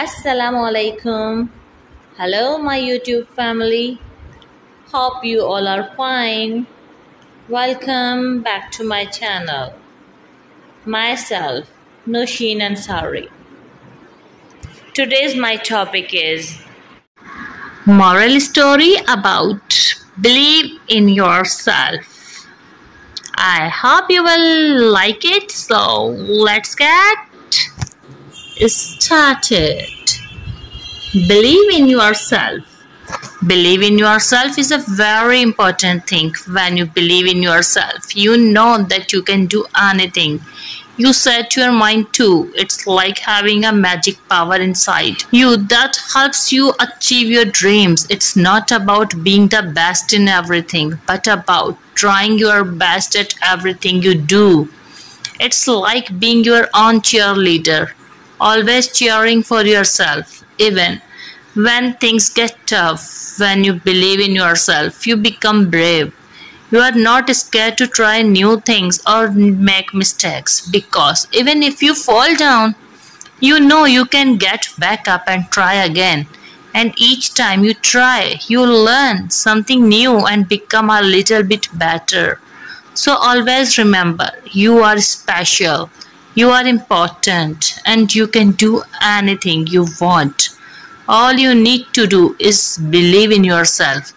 Assalamualaikum. Hello my YouTube family, hope you all are fine. Welcome back to my channel. Myself Nusheen Ansari. Today's my topic is moral story about believe in yourself. I hope you will like it, so let's get started. Believe in yourself. Believe in yourself is a very important thing. When you believe in yourself, you know that you can do anything. You set your mind too. It's like having a magic power inside you that helps you achieve your dreams. It's not about being the best in everything, but about trying your best at everything you do. It's like being your own cheerleader, always cheering for yourself, even when things get tough. When you believe in yourself, you become brave. You are not scared to try new things or make mistakes, because even if you fall down, you know you can get back up and try again. And each time you try, you learn something new and become a little bit better. So always remember, you are special, you are important, and you can do anything you want. All you need to do is believe in yourself.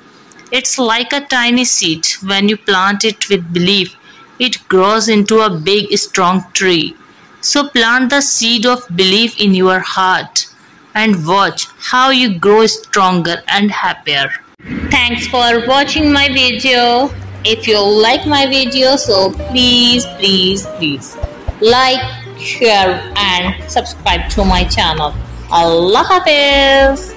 It's like a tiny seed. When you plant it with belief, it grows into a big, strong tree. So plant the seed of belief in your heart and watch how you grow stronger and happier. Thanks for watching my video. If you like my video, so please like, share and subscribe to my channel. Allah Hafiz.